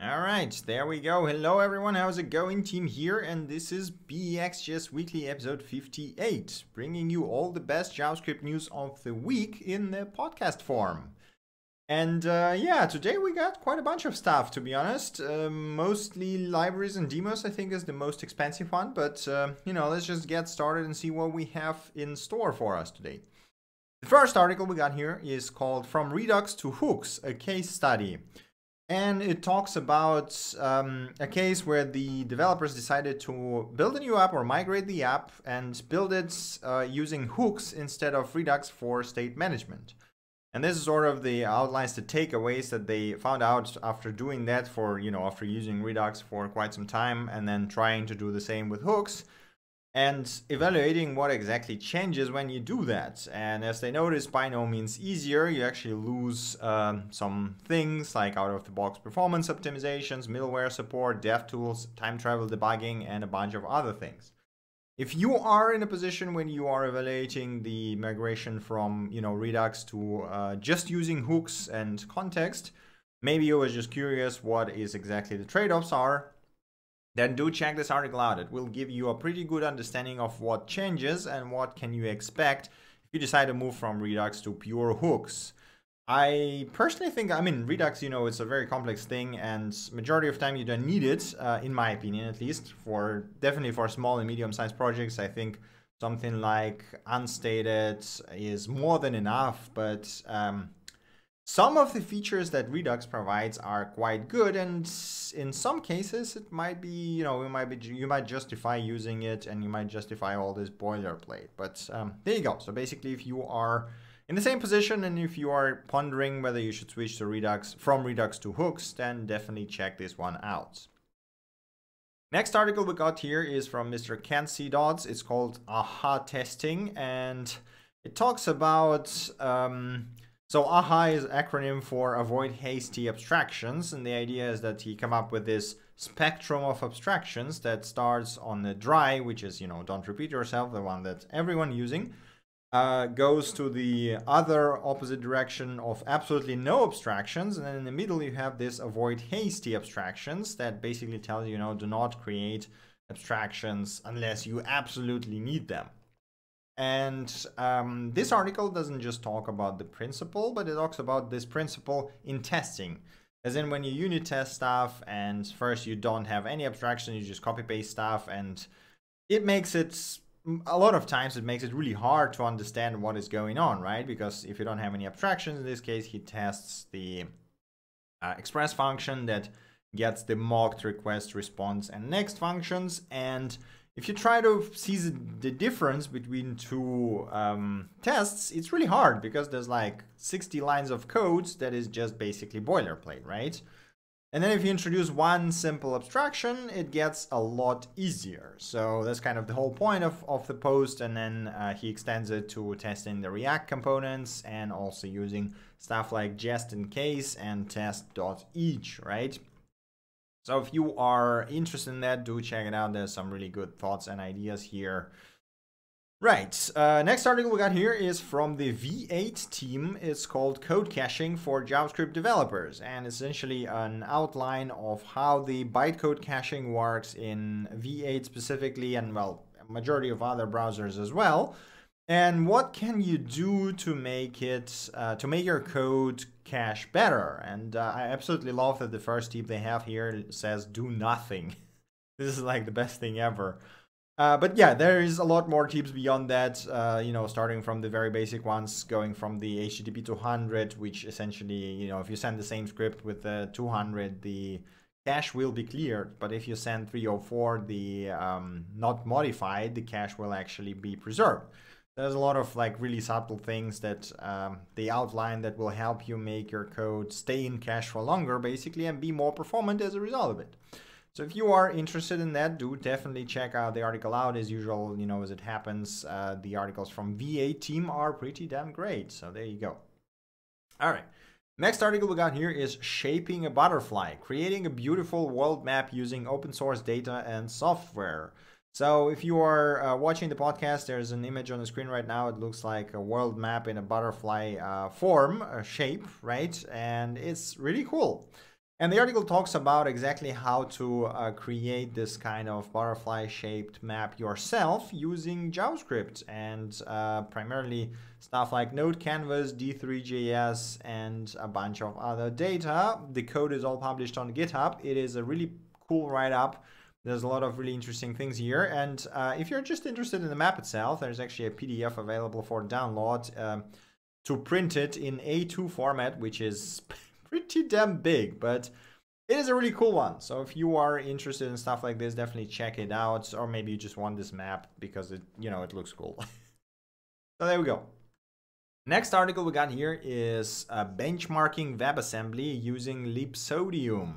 All right, there we go. Hello everyone, how's it going? Team here, and this is BxJS Weekly episode 58, bringing you all the best JavaScript news of the week in the podcast form. And yeah, today we got quite a bunch of stuff, to be honest. Mostly libraries and demos, I think, is the most expensive one, but you know, let's just get started and see what we have in store for us today. The first article we got here is called From Redux to Hooks, a Case Study. And it talks about a case where the developers decided to build a new app or migrate the app and build it using hooks instead of Redux for state management. And this is sort of the outlines, the takeaways that they found out after doing that for, you know, after using Redux for quite some time and then trying to do the same with hooks and evaluating what exactly changes when you do that. And as they noticed, by no means easier. You actually lose some things like out-of-the-box performance optimizations, middleware support, DevTools, time travel debugging, and a bunch of other things. If you are in a position when you are evaluating the migration from, you know, Redux to just using hooks and context, maybe you were just curious what is exactly the trade-offs are, then do check this article out. It will give you a pretty good understanding of what changes and what can you expect if you decide to move from Redux to pure hooks. I personally think, I mean, Redux, you know, it's a very complex thing and majority of time you don't need it, in my opinion, at least, for definitely for small and medium-sized projects. I think something like unstated is more than enough, but some of the features that Redux provides are quite good, and in some cases it might be, you know, you might justify using it and you might justify all this boilerplate, but there you go. So basically, if you are in the same position and if you are pondering whether you should switch to Redux, from Redux to hooks, then definitely check this one out. Next article we got here is from Mr. CanSeeDots. It's called AHA Testing, and it talks about so AHA is an acronym for Avoid Hasty Abstractions, and the idea is that he came up with this spectrum of abstractions that starts on the dry, which is, you know, don't repeat yourself, the one that everyone using, goes to the other opposite direction of absolutely no abstractions, and then in the middle you have this Avoid Hasty Abstractions that basically tells you, you know, do not create abstractions unless you absolutely need them. And this article doesn't just talk about the principle, but it talks about this principle in testing. As in, when you unit test stuff and first you don't have any abstraction, you just copy paste stuff, and it makes it, a lot of times it makes it really hard to understand what is going on, right? Because if you don't have any abstractions, in this case, he tests the Express function that gets the mocked request response and next functions. And if you try to see the difference between two tests, it's really hard because there's like 60 lines of code that is just basically boilerplate, right? And then if you introduce one simple abstraction, it gets a lot easier. So that's kind of the whole point of the post. And then he extends it to testing the React components and also using stuff like just in case and test.each, right? So if you are interested in that, do check it out. There's some really good thoughts and ideas here. Right, next article we got here is from the V8 team. It's called Code Caching for JavaScript Developers, and essentially an outline of how the bytecode caching works in V8 specifically, and well, majority of other browsers as well. And what can you do to make it, to make your code cache better? And I absolutely love that the first tip they have here says do nothing. This is like the best thing ever. But yeah, there is a lot more tips beyond that, you know, starting from the very basic ones, going from the HTTP 200, which essentially, you know, if you send the same script with the 200, the cache will be cleared. But if you send 304, the not modified, the cache will actually be preserved. There's a lot of like really subtle things that they outline that will help you make your code stay in cache for longer, basically, and be more performant as a result of it. So if you are interested in that, do definitely check out the article out. As usual, you know, as it happens, the articles from V8 team are pretty damn great. So there you go. All right. Next article we got here is Shaping a Butterfly, Creating a Beautiful World Map Using Open Source Data and Software. So if you are watching the podcast, there's an image on the screen right now. It looks like a world map in a butterfly form, shape, right? And it's really cool. And the article talks about exactly how to create this kind of butterfly-shaped map yourself using JavaScript and primarily stuff like Node Canvas, D3.js, and a bunch of other data. The code is all published on GitHub. It is a really cool write-up. There's a lot of really interesting things here. And if you're just interested in the map itself, there's actually a PDF available for download to print it in A2 format, which is pretty damn big, but it is a really cool one. So if you are interested in stuff like this, definitely check it out. Or maybe you just want this map because it, you know, it looks cool. So there we go. Next article we got here is benchmarking WebAssembly using Libsodium.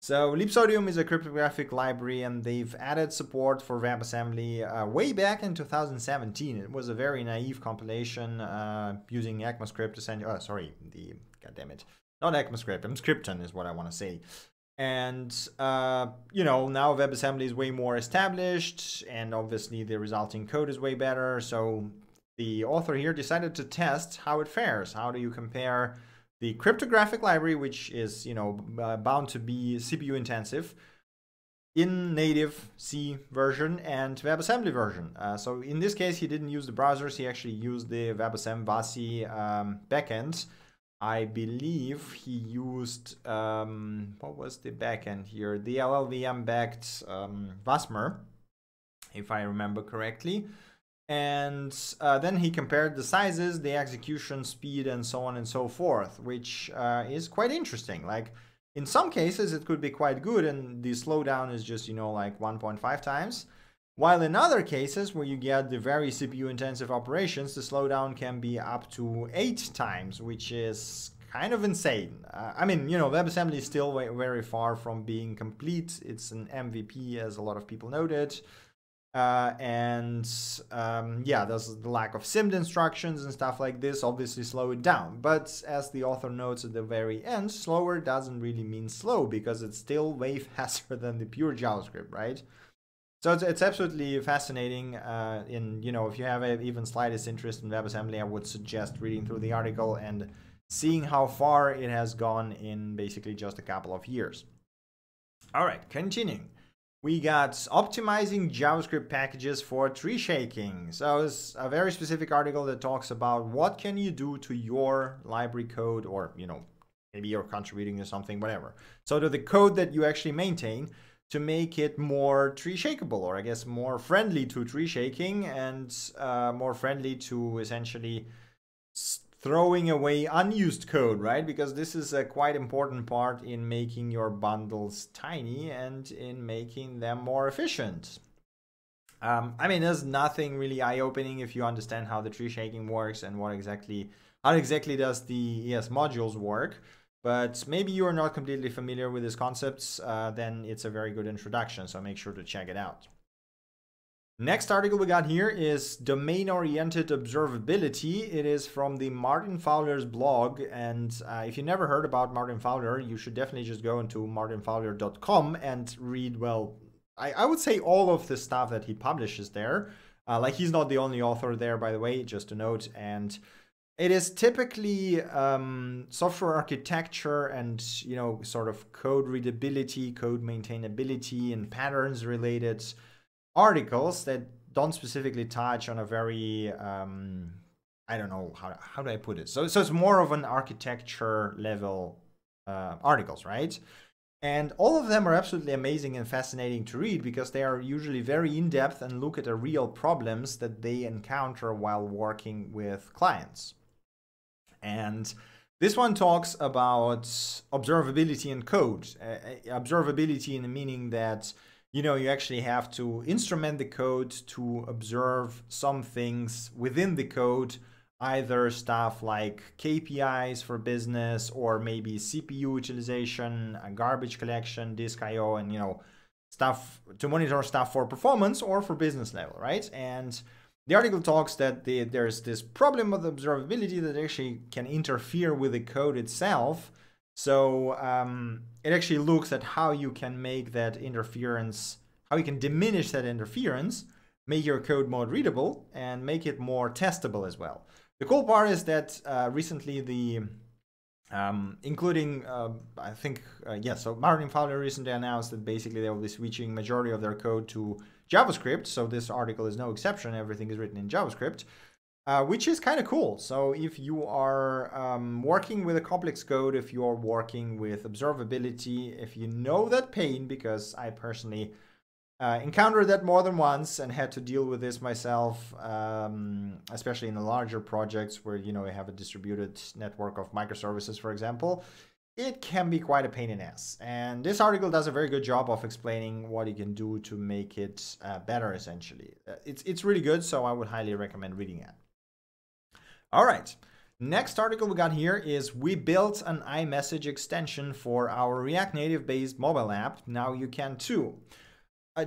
So Libsodium is a cryptographic library, and they've added support for WebAssembly way back in 2017. It was a very naive compilation using ECMAScript essentially. Oh, sorry, the goddammit. Not ECMAScript, Emscripten is what I want to say. And, you know, now WebAssembly is way more established, and obviously the resulting code is way better. So the author here decided to test how it fares. How do you compare the cryptographic library, which is, you know, bound to be CPU intensive, in native C version and WebAssembly version. So in this case, he didn't use the browsers. He actually used the WebAssembly VASI backend. I believe he used, what was the backend here? The LLVM-backed VASMR, if I remember correctly. And then he compared the sizes, the execution speed, and so on and so forth, which is quite interesting. Like, in some cases, it could be quite good, and the slowdown is just, you know, like 1.5 times. While in other cases where you get the very CPU-intensive operations, the slowdown can be up to 8 times, which is kind of insane. I mean, you know, WebAssembly is still very far from being complete. It's an MVP, as a lot of people noted. Yeah, there's the lack of SIMD instructions and stuff like this obviously slow it down. But as the author notes at the very end, slower doesn't really mean slow, because it's still way faster than the pure JavaScript, right? So it's absolutely fascinating. You know, if you have even slightest interest in WebAssembly, I would suggest reading through the article and seeing how far it has gone in basically just a couple of years. All right, continuing. We got optimizing JavaScript packages for tree shaking. So it's a very specific article that talks about what can you do to your library code, or, you know, maybe you're contributing to something, whatever. So to the code that you actually maintain, to make it more tree shakeable, or I guess more friendly to tree shaking, and more friendly to essentially throwing away unused code, right? Because this is a quite important part in making your bundles tiny and in making them more efficient. I mean, there's nothing really eye-opening if you understand how the tree shaking works and what exactly, how exactly does the ES modules work. But maybe you are not completely familiar with these concepts, then it's a very good introduction, so make sure to check it out. Next article we got here is domain-oriented observability. It is from the Martin Fowler's blog, and if you never heard about Martin Fowler, you should definitely just go into martinfowler.com and read, well, I would say all of the stuff that he publishes there. Like, he's not the only author there, by the way, just a note. And it is typically software architecture and, you know, sort of code readability, code maintainability, and patterns related articles that don't specifically touch on a very, I don't know, how do I put it? So it's more of an architecture level articles, right? And all of them are absolutely amazing and fascinating to read, because they are usually very in-depth and look at the real problems that they encounter while working with clients. And this one talks about observability and code. Observability in the meaning that, you know, you actually have to instrument the code to observe some things within the code, either stuff like KPIs for business, or maybe CPU utilization, garbage collection, disk IO, and, you know, stuff to monitor stuff for performance or for business level, right? And the article talks that there's this problem of observability that actually can interfere with the code itself. So it actually looks at how you can make that interference, how you can diminish that interference, make your code more readable, and make it more testable as well. The cool part is that recently the including, I think, yeah, so Martin Fowler recently announced that basically they will be switching majority of their code to JavaScript. So this article is no exception. Everything is written in JavaScript, which is kind of cool. So if you are working with a complex code, if you're working with observability, if you know that pain, because I personally encountered that more than once and had to deal with this myself, especially in the larger projects where, you know, you have a distributed network of microservices, for example, it can be quite a pain in the ass. And this article does a very good job of explaining what you can do to make it better, essentially. It's really good, so I would highly recommend reading it. All right, next article we got here is we built an iMessage extension for our React Native based mobile app. Now you can too.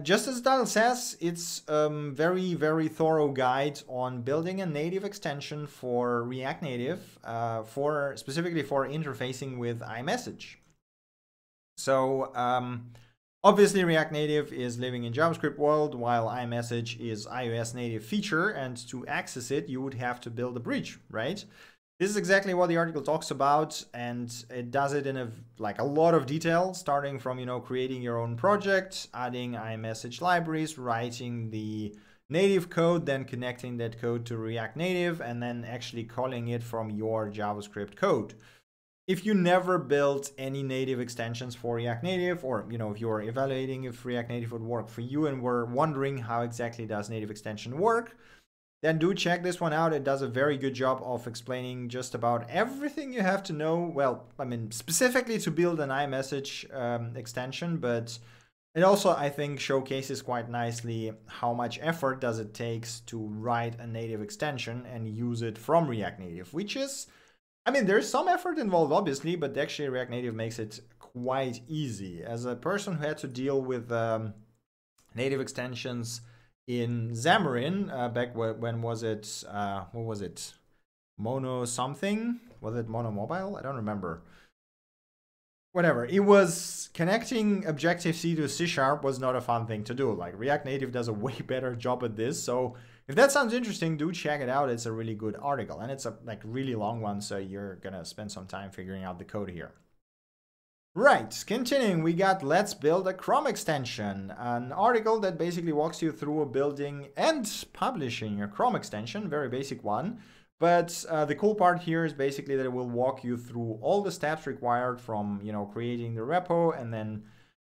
Just as the title says, it's a very, very thorough guide on building a native extension for React Native, specifically for interfacing with iMessage. So obviously React Native is living in JavaScript world, while iMessage is iOS native feature, and to access it, you would have to build a bridge, right? This is exactly what the article talks about, and it does it in a lot of detail, starting from, you know, creating your own project, adding iMessage libraries, writing the native code, then connecting that code to React Native, and then actually calling it from your JavaScript code. If you never built any native extensions for React Native, or, you know, if you're evaluating if React Native would work for you and were wondering how exactly does native extension work, then do check this one out. It does a very good job of explaining just about everything you have to know. Well, I mean, specifically to build an iMessage extension, but it also, I think, showcases quite nicely how much effort does it takes to write a native extension and use it from React Native, which is, I mean, there's some effort involved, obviously, but actually React Native makes it quite easy. As a person who had to deal with native extensions in Xamarin, back when was it, what was it? Mono something? Was it Mono Mobile? I don't remember. Whatever. It was connecting Objective-C to C# was not a fun thing to do. Like, React Native does a way better job at this. So if that sounds interesting, do check it out. It's a really good article, and it's a really long one. So you're going to spend some time figuring out the code here. Right, continuing, we got Let's Build a Chrome Extension, an article that basically walks you through building and publishing a Chrome extension, very basic one. But the cool part here is basically that it will walk you through all the steps required from, you know, creating the repo and then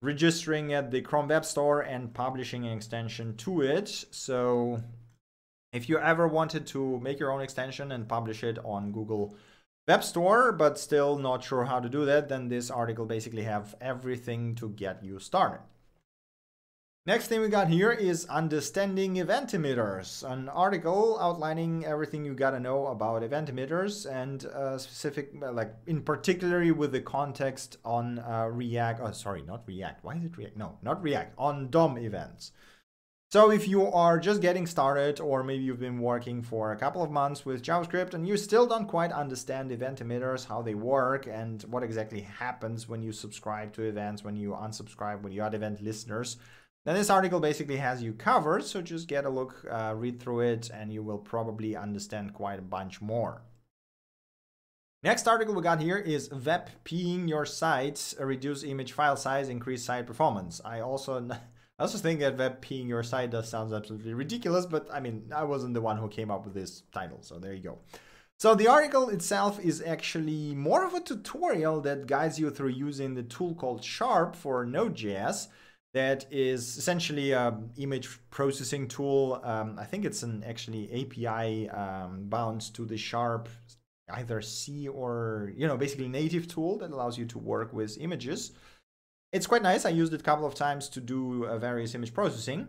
registering at the Chrome Web Store and publishing an extension to it. So if you ever wanted to make your own extension and publish it on Google Web Store, but still not sure how to do that, then this article basically have everything to get you started. Next thing we got here is Understanding Event Emitters, an article outlining everything you gotta know about event emitters, and specific, in particularly with the context on React, oh, sorry, not React, why is it React? No, not React, on DOM events. So if you are just getting started, or maybe you've been working for a couple of months with JavaScript and you still don't quite understand event emitters, how they work and what exactly happens when you subscribe to events, when you unsubscribe, when you add event listeners, then this article basically has you covered. So just get a look, read through it, and you will probably understand quite a bunch more. Next article we got here is WebPing Your Site, Reduce Image File Size, Increase Site Performance. I also think that WebPing Your Site does sounds absolutely ridiculous, but I mean, I wasn't the one who came up with this title, so there you go. So the article itself is actually more of a tutorial that guides you through using the tool called Sharp for Node.js. That is essentially an image processing tool. I think it's an actually API bound to the Sharp, either C or, you know, basically native tool that allows you to work with images. It's quite nice. I used it a couple of times to do various image processing.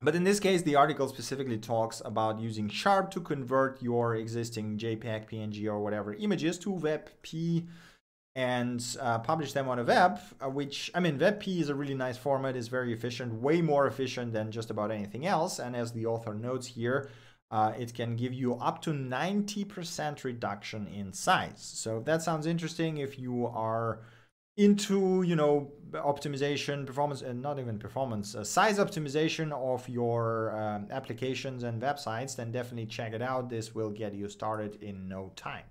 But in this case, the article specifically talks about using Sharp to convert your existing JPEG, PNG, or whatever images to WebP and publish them on a web, which, I mean, WebP is a really nice format. It's very efficient, way more efficient than just about anything else. And as the author notes here, it can give you up to 90% reduction in size. So that sounds interesting if you are into, you know, optimization, performance, and not even performance, size optimization of your applications and websites, then definitely check it out. This will get you started in no time.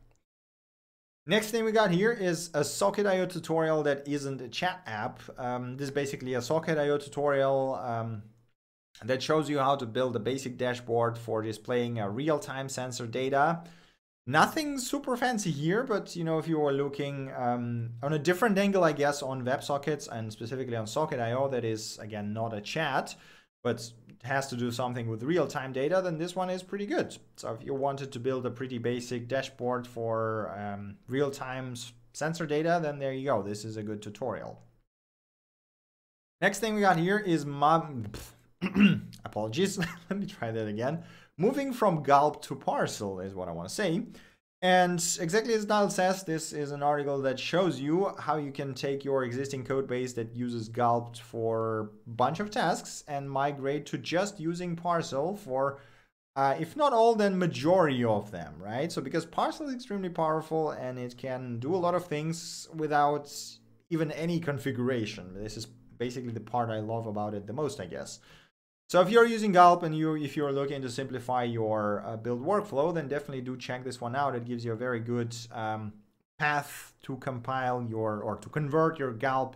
Next thing we got here is a Socket.io tutorial that isn't a chat app. This is basically a Socket.io tutorial that shows you how to build a basic dashboard for displaying real-time sensor data. Nothing super fancy here, but you know, if you are looking on a different angle, I guess, on WebSockets and specifically on Socket.io, that is, again, not a chat, but has to do something with real-time data, then this one is pretty good. So if you wanted to build a pretty basic dashboard for real-time sensor data, then there you go. This is a good tutorial. Next thing we got here is apologies, let me try that again. Moving from Gulp to Parcel is what I want to say. And exactly as Niall says, this is an article that shows you how you can take your existing code base that uses Gulp for a bunch of tasks and migrate to just using Parcel for, if not all, then majority of them, right? So because Parcel is extremely powerful and it can do a lot of things without even any configuration. This is basically the part I love about it the most, I guess. So if you're using Gulp and if you're looking to simplify your build workflow, then definitely do check this one out. It gives you a very good path to compile your, or to convert your Gulp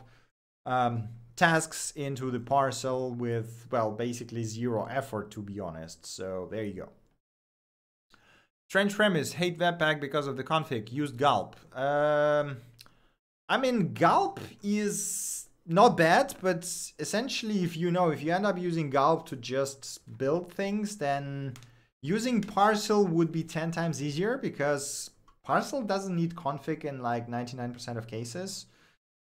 tasks into the Parcel with, well, basically zero effort, to be honest. So there you go. Strange premise, hate Webpack because of the config, used Gulp. I mean, Gulp is not bad, but essentially if you end up using Gulp to just build things, then using Parcel would be 10 times easier, because Parcel doesn't need config in like 99% of cases.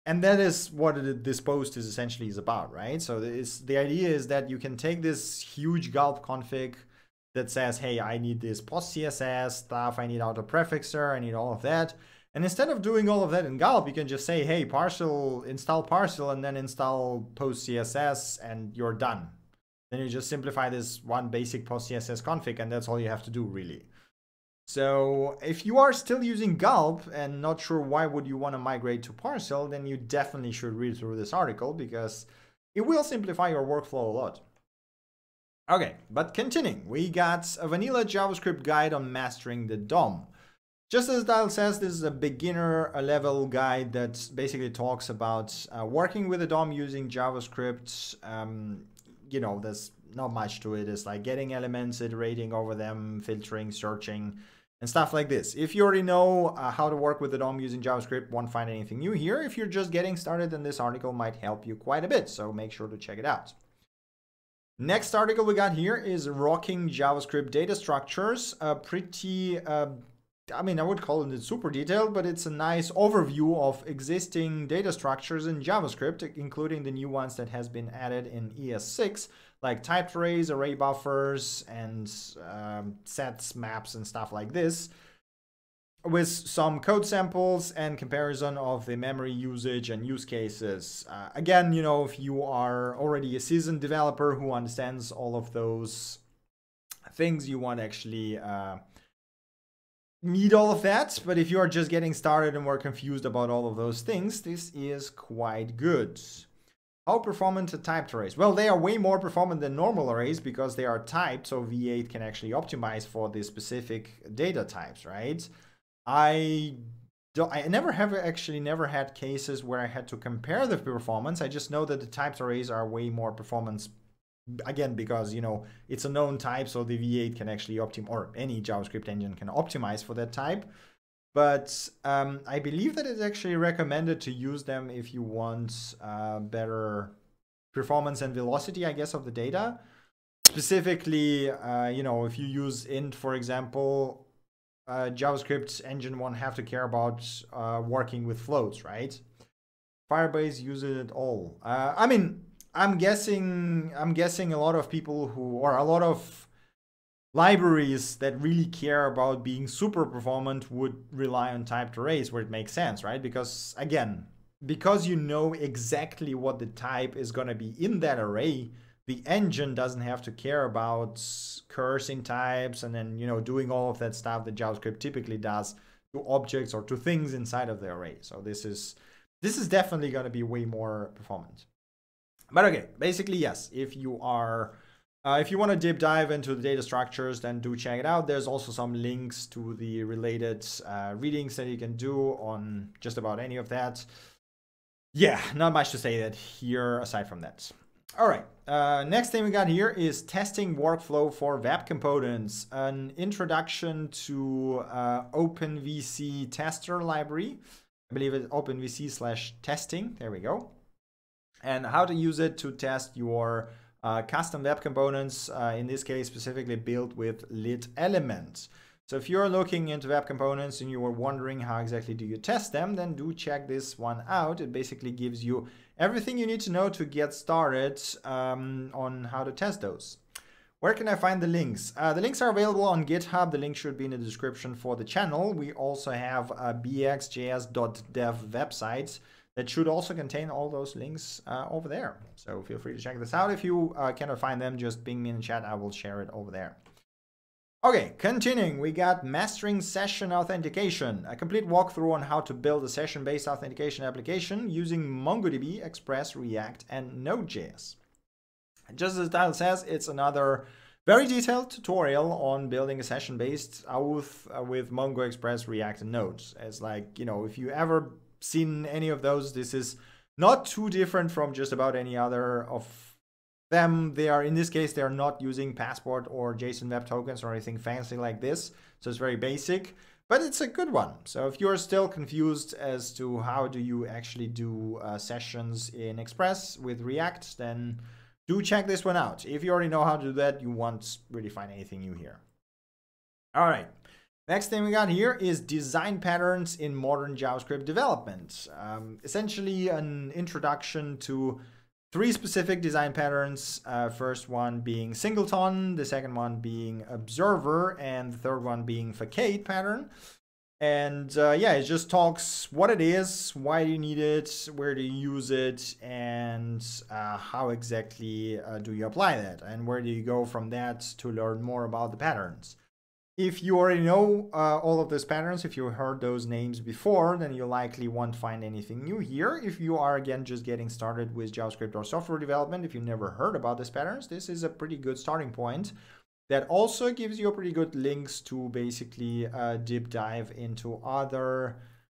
And that is what this post is essentially about, right? So the idea is that you can take this huge Gulp config that says, hey, I need this post CSS stuff, I need auto prefixer, I need all of that. And instead of doing all of that in Gulp, you can just say, hey, Parcel, install Parcel, and then install post CSS, and you're done. Then you just simplify this one basic post CSS config, and that's all you have to do, really. So if you are still using Gulp and not sure why would you want to migrate to Parcel, then you definitely should read through this article, because it will simplify your workflow a lot. Okay, but continuing, we got a vanilla JavaScript guide on mastering the DOM. Just as Niall says, this is a beginner level guide that basically talks about working with a DOM using JavaScript. You know, there's not much to it. It's like getting elements, iterating over them, filtering, searching, and stuff like this. If you already know how to work with a DOM using JavaScript, won't find anything new here. If you're just getting started, then this article might help you quite a bit, so make sure to check it out. Next article we got here is Rocking JavaScript Data Structures. A pretty... I mean, I would call it super detailed, but it's a nice overview of existing data structures in JavaScript, including the new ones that has been added in ES6, like typed arrays, array buffers, and sets, maps, and stuff like this, with some code samples and comparison of the memory usage and use cases. Again, you know, if you are already a seasoned developer who understands all of those things, you want to actually... need all of that, but if you are just getting started and were confused about all of those things, this is quite good. How performant are typed arrays? Well, they are way more performant than normal arrays because they are typed, so V8 can actually optimize for the specific data types, right? I never had cases where I had to compare the performance. I just know that the typed arrays are way more performance, again, because, you know, it's a known type, so the V8 can actually optimize, or any JavaScript engine can optimize for that type. But I believe that it's actually recommended to use them if you want better performance and velocity, I guess, of the data. Specifically, you know, if you use int, for example, JavaScript engine won't have to care about working with floats, right? Firebase uses it all. I mean, I'm guessing a lot of people who, or a lot of libraries that really care about being super performant would rely on typed arrays where it makes sense, right? Because again, because you know exactly what the type is going to be in that array, the engine doesn't have to care about cursing types and then, you know, doing all of that stuff that JavaScript typically does to objects or to things inside of the array. So this is definitely going to be way more performant. But okay, basically, yes, if you are If you want to deep dive into the data structures, then do check it out. There's also some links to the related readings that you can do on just about any of that. Yeah, not much to say that here aside from that. All right, next thing we got here is testing workflow for web components, an introduction to OpenVC tester library. I believe it's OpenVC/testing. There we go. And how to use it to test your custom web components, in this case specifically built with lit elements. So if you're looking into web components and you were wondering how exactly do you test them, then do check this one out. It basically gives you everything you need to know to get started on how to test those. Where can I find the links? The links are available on GitHub. The link should be in the description for the channel. We also have a bxjs.dev website that should also contain all those links over there. So feel free to check this out. If you cannot find them, just ping me in the chat. I will share it over there. Okay, continuing, we got mastering session authentication, a complete walkthrough on how to build a session-based authentication application using MongoDB, Express, React, and Node.js. Just as the title says, it's another very detailed tutorial on building a session-based auth with Mongo, Express, React, and Node. It's like, you know, if you ever seen any of those, this is not too different from just about any other of them. They are, in this case, they are not using passport or JSON web tokens or anything fancy like this. So it's very basic, but it's a good one. So if you're still confused as to how do you actually do sessions in Express with React, then do check this one out. If you already know how to do that, you won't really find anything new here. All right. Next thing we got here is design patterns in modern JavaScript development. Essentially an introduction to three specific design patterns, first one being singleton, the second one being observer, and the third one being facade pattern. And yeah, it just talks what it is, why do you need it, where do you use it, and how exactly do you apply that, and where do you go from that to learn more about the patterns. If you already know all of those patterns, if you heard those names before, then you likely won't find anything new here. If you are, again, just getting started with JavaScript or software development, if you never heard about these patterns, this is a pretty good starting point. That also gives you pretty good links to basically deep dive into other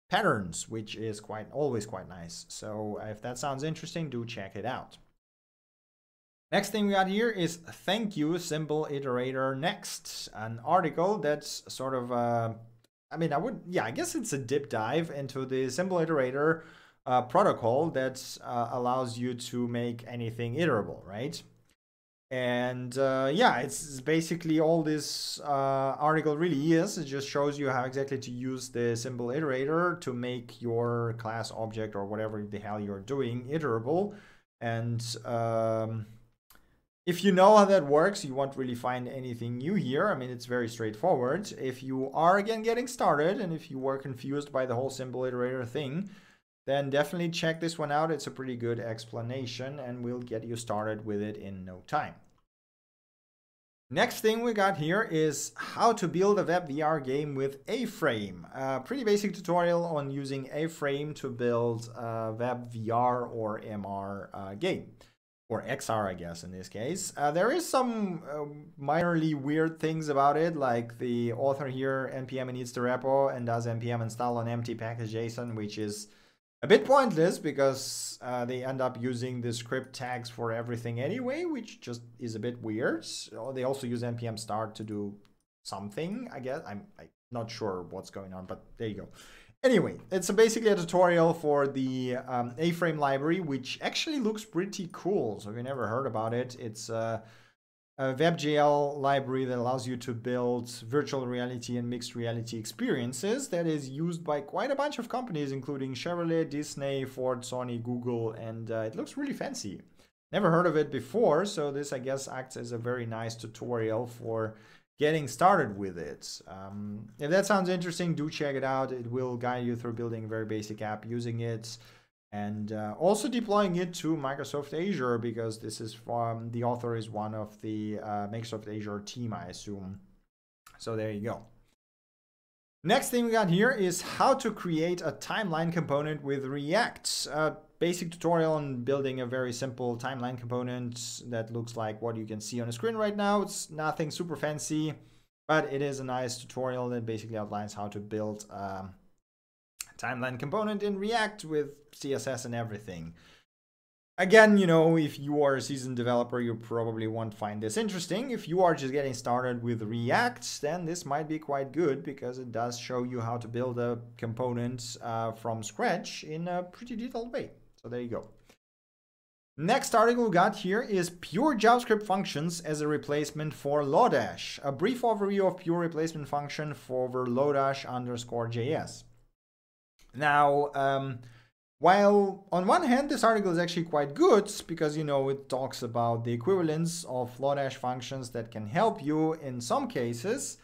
patterns, which is always quite nice. So if that sounds interesting, do check it out. Next thing we got here is Thank You, Symbol.iterator Next, an article that's sort of, I guess it's a deep dive into the Symbol.iterator protocol that allows you to make anything iterable, right? And yeah, it's basically all this article really is. It just shows you how exactly to use the Symbol.iterator to make your class object or whatever the hell you're doing iterable. And if you know how that works, you won't really find anything new here. I mean, it's very straightforward. If you are, again, getting started and if you were confused by the whole Symbol.iterator thing, then definitely check this one out. It's a pretty good explanation and we'll get you started with it in no time. Next thing we got here is how to build a web VR game with A-Frame. A pretty basic tutorial on using A-Frame to build a web VR or MR game. Or XR, I guess, in this case. There is some minorly weird things about it, like the author here npm inits the repo and does npm install on empty package.json, which is a bit pointless because they end up using the script tags for everything anyway, which just is a bit weird. So they also use npm start to do something, I guess. I'm not sure what's going on, but there you go. Anyway, it's basically a tutorial for the A-Frame library, which actually looks pretty cool. So if you never heard about it, it's a WebGL library that allows you to build virtual reality and mixed reality experiences that is used by quite a bunch of companies, including Chevrolet, Disney, Ford, Sony, Google, and it looks really fancy. Never heard of it before, so this, I guess, acts as a very nice tutorial for getting started with it. If that sounds interesting, do check it out. It will guide you through building a very basic app using it and also deploying it to Microsoft Azure, because this is from the author is one of the Microsoft Azure team, I assume. So there you go. Next thing we got here is how to create a timeline component with React. A basic tutorial on building a very simple timeline component that looks like what you can see on the screen right now. It's nothing super fancy, but it is a nice tutorial that basically outlines how to build a timeline component in React with CSS and everything. Again, you know, if you are a seasoned developer, you probably won't find this interesting. If you are just getting started with React, then this might be quite good because it does show you how to build a component from scratch in a pretty detailed way. So there you go. Next article we got here is Pure JavaScript Functions as a Replacement for Lodash. A brief overview of Pure Replacement Function for Lodash_JS. Now, while on one hand, this article is actually quite good because, you know, it talks about the equivalence of Lodash functions that can help you in some cases.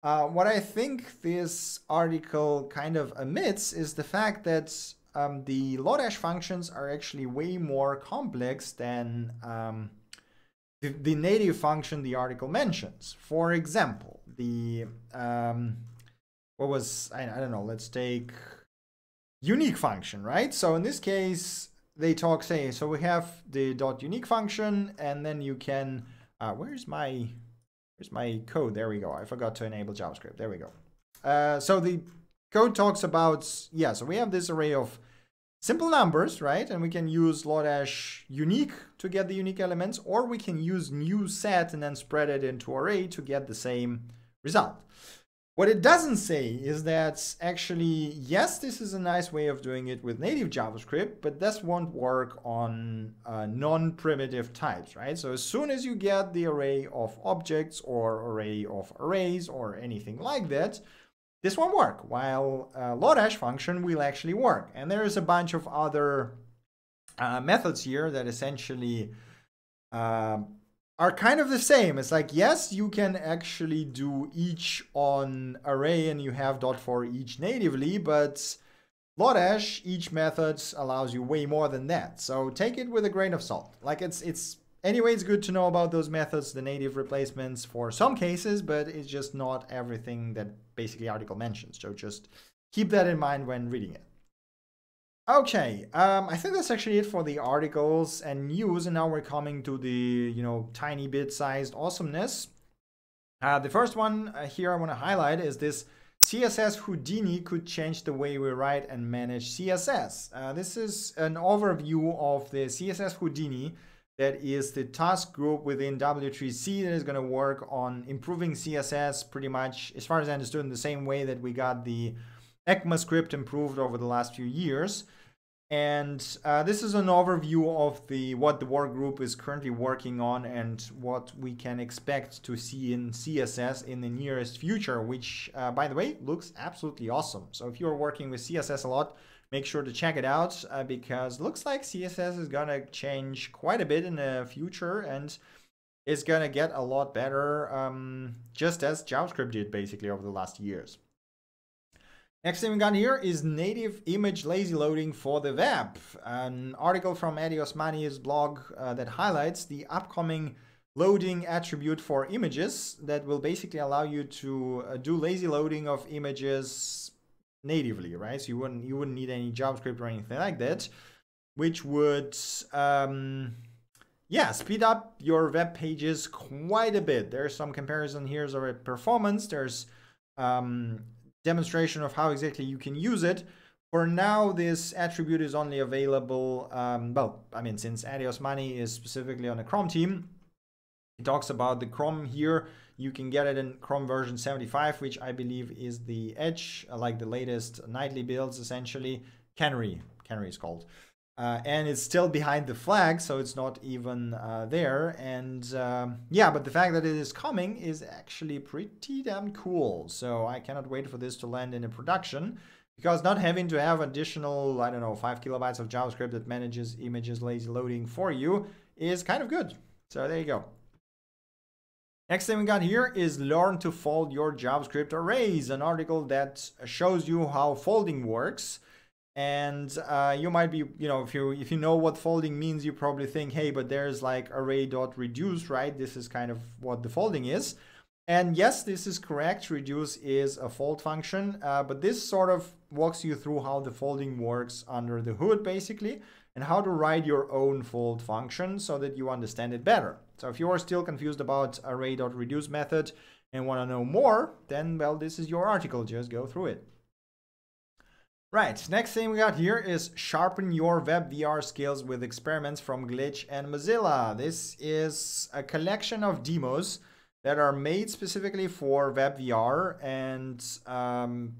What I think this article kind of omits is the fact that the Lodash functions are actually way more complex than the native function the article mentions. For example, the, I don't know, let's take unique function, right? So in this case, they talk, say, so we have the dot unique function, and then you can, where's my code? There we go. I forgot to enable JavaScript. There we go. So the code talks about, yeah, so we have this array of simple numbers, right? And we can use Lodash unique to get the unique elements, or we can use new set and then spread it into array to get the same result. What it doesn't say is that actually, yes, this is a nice way of doing it with native JavaScript, but this won't work on non-primitive types, right? So as soon as you get the array of objects or array of arrays or anything like that, this won't work, while Lodash function will actually work. And there is a bunch of other methods here that essentially are kind of the same. It's like, yes, you can actually do each on array and you have dot for each natively, but Lodash, each method allows you way more than that. So take it with a grain of salt. Like it's anyway, it's good to know about those methods, the native replacements for some cases, but it's just not everything that basically article mentions. So just keep that in mind when reading it. Okay, I think that's actually it for the articles and news, and now we're coming to the, you know, tiny bit sized awesomeness. The first one here I want to highlight is this CSS Houdini could change the way we write and manage CSS. This is an overview of the CSS Houdini, that is the task group within W3C that is going to work on improving CSS pretty much, as far as I understood, in the same way that we got the ECMAScript improved over the last few years. And this is an overview of what the work group is currently working on and what we can expect to see in CSS in the nearest future, which, by the way, looks absolutely awesome. So if you're working with CSS a lot, make sure to check it out because looks like CSS is gonna change quite a bit in the future and it's gonna get a lot better, just as JavaScript did basically over the last years. Next thing we got here is native image lazy loading for the web. An article from Adi Osmani's blog that highlights the upcoming loading attribute for images that will basically allow you to do lazy loading of images natively, right? So you wouldn't need any JavaScript or anything like that, which would yeah, speed up your web pages quite a bit. There's some comparison here of performance. There's demonstration of how exactly you can use it. For now, this attribute is only available, well, I mean, since Adi Osmani is specifically on the Chrome team, he talks about the Chrome here. You can get it in Chrome version 75, which I believe is the Edge, like the latest nightly builds, essentially. Canary is called. And it's still behind the flag, so it's not even there. And yeah, but the fact that it is coming is actually pretty damn cool. So I cannot wait for this to land in a production, because not having to have additional, I don't know, 5 kilobytes of JavaScript that manages images lazy loading for you is kind of good. So there you go. Next thing we got here is learn to fold your JavaScript arrays, an article that shows you how folding works. And you might be, you know, if you know what folding means, you probably think, hey, but there's like array.reduce, right? This is kind of what the folding is. And yes, this is correct. Reduce is a fold function, but this sort of walks you through how the folding works under the hood, basically, and how to write your own fold function so that you understand it better. So if you are still confused about array.reduce method and want to know more, then, well, this is your article. Just go through it. Right, next thing we got here is sharpen your web VR skills with experiments from Glitch and Mozilla. This is a collection of demos that are made specifically for web VR and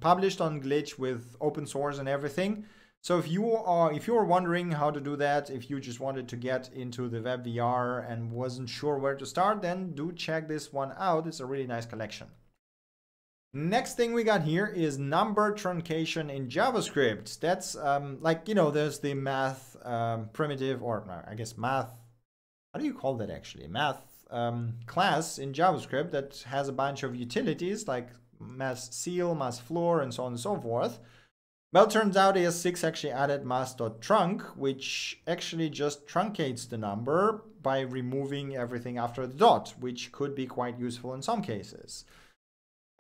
published on Glitch with open source and everything. So if you are wondering how to do that, if you just wanted to get into the web VR and wasn't sure where to start, then do check this one out. It's a really nice collection. Next thing we got here is number truncation in JavaScript. That's like, you know, there's the math primitive, or I guess math, how do you call that actually? Math class in JavaScript that has a bunch of utilities like math seal, math floor, and so on and so forth. Well, it turns out ES6 actually added math.trunc, which actually just truncates the number by removing everything after the dot, which could be quite useful in some cases.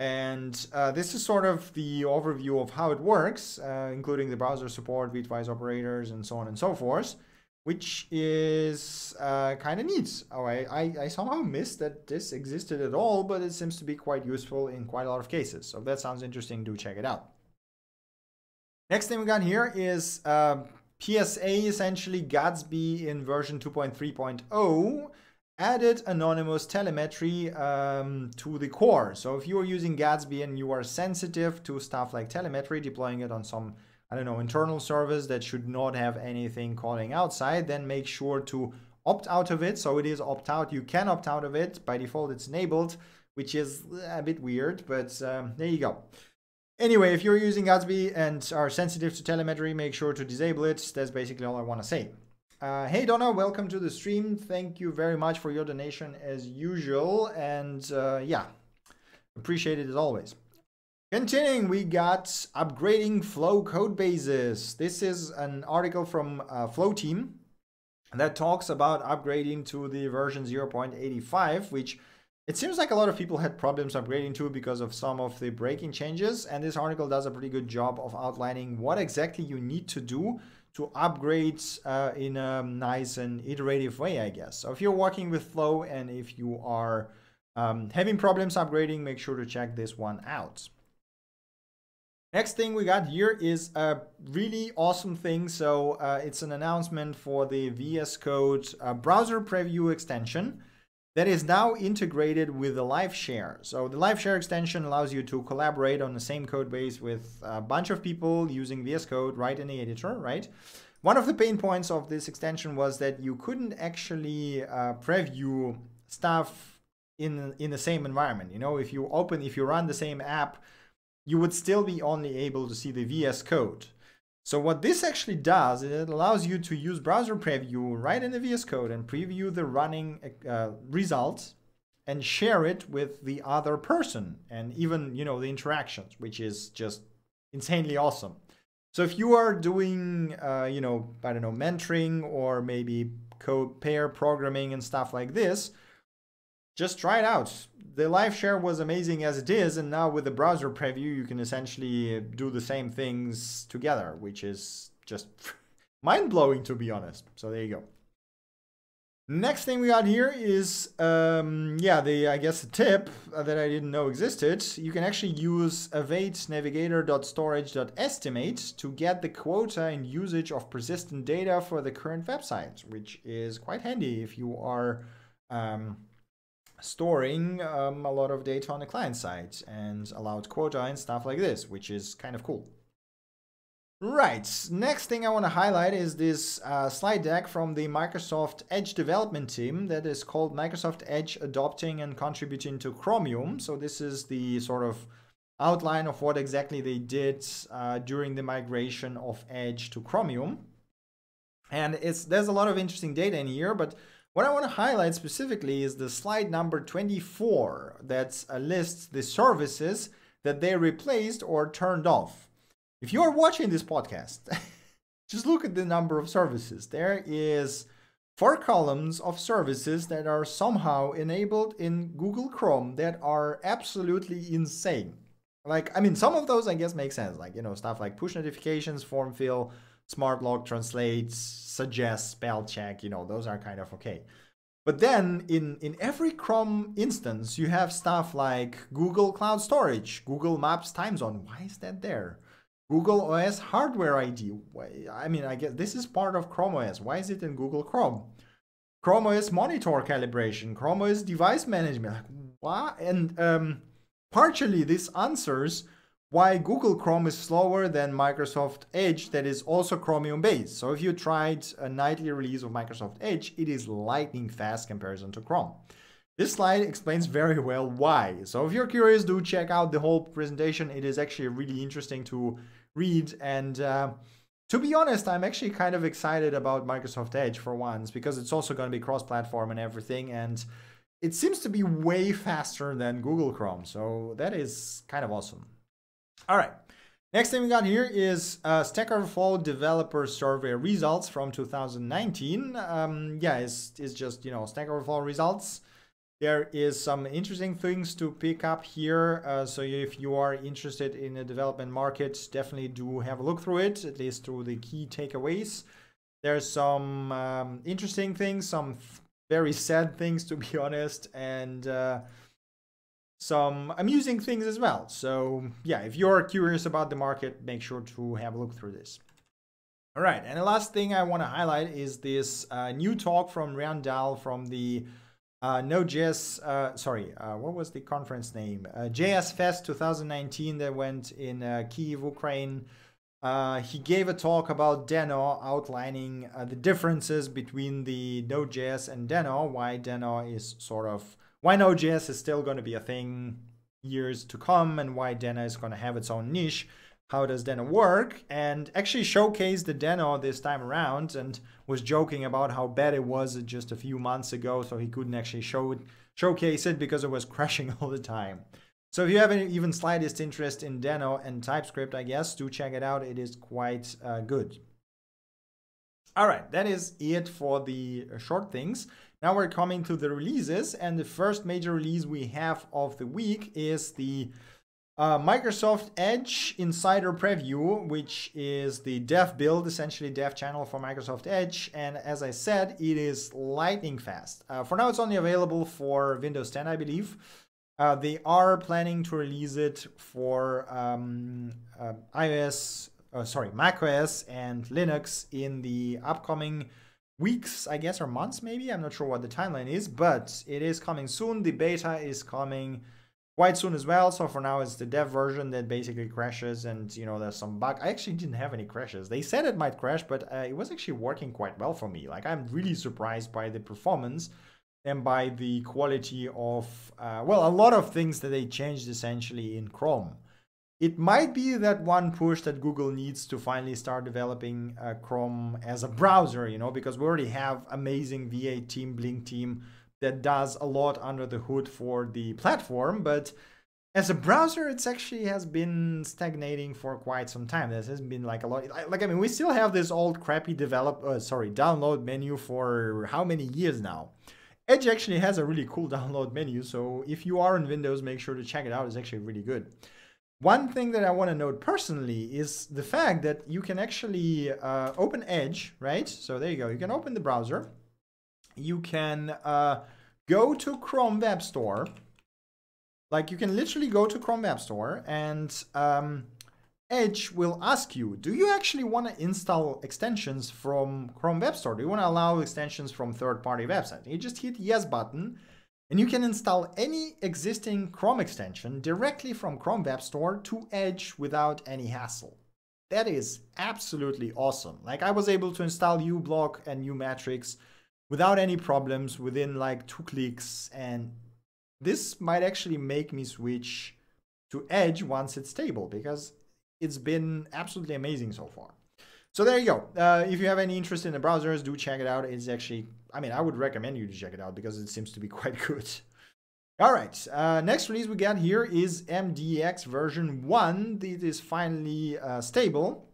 And this is sort of the overview of how it works, including the browser support, bitwise operators, and so on and so forth, which is kind of neat. Oh, I somehow missed that this existed at all, but it seems to be quite useful in quite a lot of cases. So if that sounds interesting, do check it out. Next thing we got here is PSA, essentially Gatsby in version 2.3.0 added anonymous telemetry to the core. So if you are using Gatsby and you are sensitive to stuff like telemetry, deploying it on some, I don't know, internal service that should not have anything calling outside, then make sure to opt out of it. So it is opt out. You can opt out of it. By default, it's enabled, which is a bit weird, but there you go. Anyway, if you're using Gatsby and are sensitive to telemetry, make sure to disable it. That's basically all I want to say. Hey, Donna, welcome to the stream. Thank you very much for your donation as usual. And yeah, appreciate it as always. Continuing, we got upgrading Flow code bases. This is an article from Flow team that talks about upgrading to the version 0.85, which it seems like a lot of people had problems upgrading to because of some of the breaking changes, and this article does a pretty good job of outlining what exactly you need to do to upgrade in a nice and iterative way, I guess. So if you're working with Flow and if you are having problems upgrading, make sure to check this one out. Next thing we got here is a really awesome thing. So it's an announcement for the VS Code browser preview extension that is now integrated with the Live Share. So the Live Share extension allows you to collaborate on the same code base with a bunch of people using VS Code right in the editor, right? One of the pain points of this extension was that you couldn't actually preview stuff in the same environment. You know, if you run the same app, you would still be only able to see the VS Code. So what this actually does is it allows you to use browser preview right in the VS Code and preview the running results and share it with the other person and even, you know, the interactions, which is just insanely awesome. So if you are doing, you know, I don't know, mentoring or maybe code pair programming and stuff like this, just try it out. The Live Share was amazing as it is, and now with the browser preview, you can essentially do the same things together, which is just mind-blowing, to be honest. So there you go. Next thing we got here is, yeah, I guess a tip that I didn't know existed. You can actually use V8 navigator.storage.estimate to get the quota and usage of persistent data for the current website, which is quite handy if you are storing a lot of data on the client side and allowed quota and stuff like this, which is kind of cool. Right, next thing I want to highlight is this slide deck from the Microsoft Edge development team that is called Microsoft Edge Adopting and Contributing to Chromium. So this is the sort of outline of what exactly they did during the migration of Edge to Chromium. And there's a lot of interesting data in here, but what I want to highlight specifically is the slide number 24 that lists the services that they replaced or turned off. If you're watching this podcast, just look at the number of services. There is 4 columns of services that are somehow enabled in Google Chrome that are absolutely insane. Like, I mean, some of those I guess make sense, like, you know, stuff like push notifications, form fill, smart log, translates, suggest, spell check, you know, those are kind of okay. But then in every Chrome instance, you have stuff like Google Cloud Storage, Google Maps time zone. Why is that there? Google OS hardware ID. I mean, I guess this is part of Chrome OS. Why is it in Google Chrome? Chrome OS monitor calibration, Chrome OS device management. Like, why? And partially this answers why Google Chrome is slower than Microsoft Edge that is also Chromium based. So if you tried a nightly release of Microsoft Edge, it is lightning fast comparison to Chrome. This slide explains very well why. So if you're curious, do check out the whole presentation. It is actually really interesting to read. And to be honest, I'm actually kind of excited about Microsoft Edge for once, because it's also going to be cross-platform and everything. And it seems to be way faster than Google Chrome. So that is kind of awesome. All right, next thing we got here is Stack Overflow Developer Survey results from 2019. Yeah, it's just, you know, Stack Overflow results. There is some interesting things to pick up here. So if you are interested in the development market, definitely do have a look through it, at least through the key takeaways. There's some interesting things, some very sad things, to be honest, and some amusing things as well. So yeah, if you're curious about the market, make sure to have a look through this. All right, and the last thing I want to highlight is this new talk from Randall from the Node.js, what was the conference name? JS Fest 2019 that went in Kyiv, Ukraine. He gave a talk about Deno, outlining the differences between the Node.js and Deno, why Deno is sort of, why Node.js is still going to be a thing years to come, and why Deno is going to have its own niche. How does Deno work? And actually showcased the Deno this time around and was joking about how bad it was just a few months ago, so he couldn't actually showcase it because it was crashing all the time. So if you have any even slightest interest in Deno and TypeScript, I guess, do check it out. It is quite good. All right, that is it for the short things. Now we're coming to the releases, and the first major release we have of the week is the Microsoft Edge Insider Preview, which is the dev build, essentially dev channel for Microsoft Edge. And as I said, it is lightning fast. For now, it's only available for Windows 10, I believe. They are planning to release it for macOS and Linux in the upcoming weeks, I guess, or months maybe. I'm not sure what the timeline is, but it is coming soon. The beta is coming quite soon as well. So for now, it's the dev version that basically crashes, and, you know, there's some bug. I actually didn't have any crashes. They said it might crash, but it was actually working quite well for me. Like, I'm really surprised by the performance and by the quality of, well, a lot of things that they changed essentially in Chrome. It might be that one push that Google needs to finally start developing Chrome as a browser, you know, because we already have amazing V8 team, Blink team that does a lot under the hood for the platform. But as a browser, it's actually has been stagnating for quite some time. There hasn't been like a lot, like, I mean, we still have this old crappy download menu for how many years now. Edge actually has a really cool download menu. So if you are on Windows, make sure to check it out. It's actually really good. One thing that I want to note personally is the fact that you can actually open Edge, right? So there you go. You can open the browser. You can go to Chrome Web Store. Like, you can literally go to Chrome Web Store, and Edge will ask you, do you actually want to install extensions from Chrome Web Store? Do you want to allow extensions from third-party websites? You just hit yes button. And you can install any existing Chrome extension directly from Chrome Web Store to Edge without any hassle. That is absolutely awesome. Like, I was able to install uBlock and uMatrix without any problems within like 2 clicks. And this might actually make me switch to Edge once it's stable, because it's been absolutely amazing so far. So there you go. If you have any interest in the browsers, do check it out. It's actually, I mean, I would recommend you to check it out because it seems to be quite good. All right, next release we got here is MDX version 1. It is finally stable.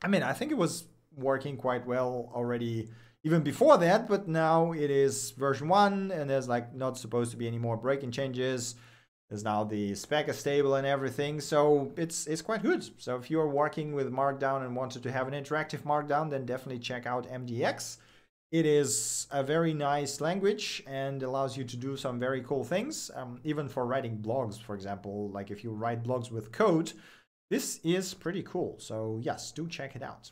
I mean, I think it was working quite well already even before that, but now it is version 1 and there's like not supposed to be any more breaking changes. There's now the spec is stable and everything, so it's quite good. So if you're working with Markdown and wanted to have an interactive Markdown, then definitely check out MDX. It is a very nice language and allows you to do some very cool things, even for writing blogs, for example. Like if you write blogs with code, this is pretty cool. So yes, do check it out.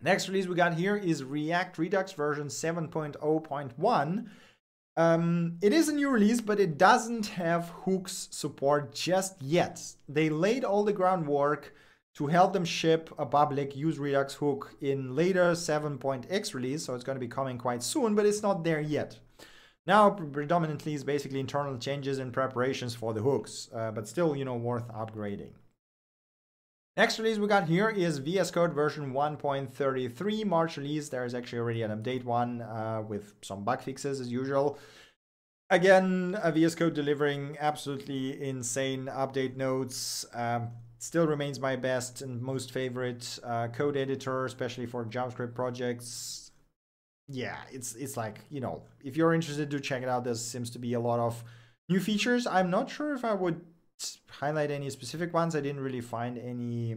Next release we got here is React Redux version 7.0.1. It is a new release, but it doesn't have hooks support just yet. They laid all the groundwork to help them ship a public use Redux hook in later 7.x release, so it's going to be coming quite soon, but it's not there yet. Now, predominantly, it's basically internal changes and preparations for the hooks, but still, you know, worth upgrading. Next release we got here is VS Code version 1.33, March release. There is actually already an update one with some bug fixes as usual. Again, VS Code delivering absolutely insane update notes. Still remains my best and most favorite code editor, especially for JavaScript projects. Yeah, it's like, you know, if you're interested, do check it out. There seems to be a lot of new features. I'm not sure if I would highlight any specific ones. I didn't really find any,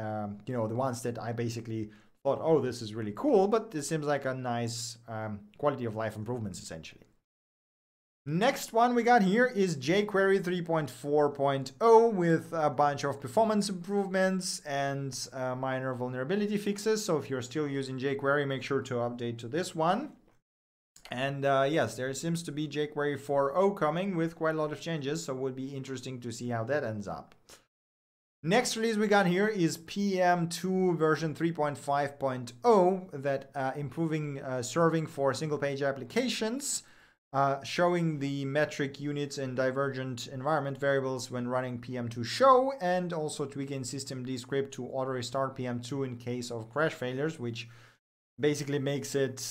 you know, the ones that I basically thought, oh, this is really cool, but this seems like a nice quality of life improvements, essentially. Next one we got here is jQuery 3.4.0 with a bunch of performance improvements and minor vulnerability fixes. So if you're still using jQuery, make sure to update to this one. And yes, there seems to be jQuery 4.0 coming with quite a lot of changes. So it would be interesting to see how that ends up. Next release we got here is PM2 version 3.5.0 that improving serving for single page applications. Showing the metric units and divergent environment variables when running PM2 show, and also tweaking systemd script to auto restart PM2 in case of crash failures, which basically makes it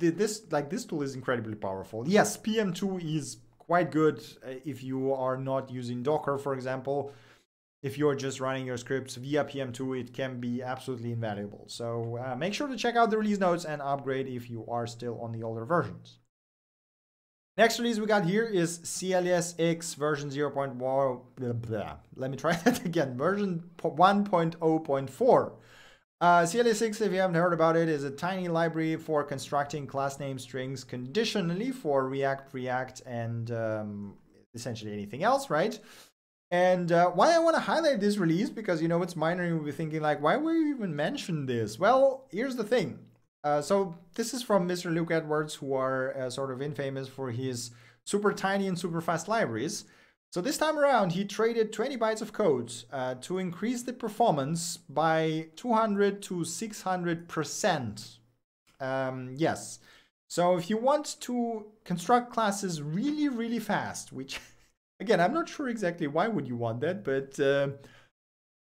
this tool is incredibly powerful. Yes, PM2 is quite good if you are not using Docker, for example. If you're just running your scripts via PM2, it can be absolutely invaluable. So make sure to check out the release notes and upgrade if you are still on the older versions. Next release we got here is CLSX version 0.1. Let me try that again. Version 1.0.4. CLSX, if you haven't heard about it, is a tiny library for constructing class name strings conditionally for React, and essentially anything else, right? And why I want to highlight this release, because, you know, it's minor, you'll be thinking like, why would you even mention this? Well, here's the thing. So this is from Mr. Luke Edwards, who are sort of infamous for his super tiny and super fast libraries. So this time around, he traded 20 bytes of code to increase the performance by 200 to 600%. Yes. So if you want to construct classes really, really fast, which, again, I'm not sure exactly why would you want that, but...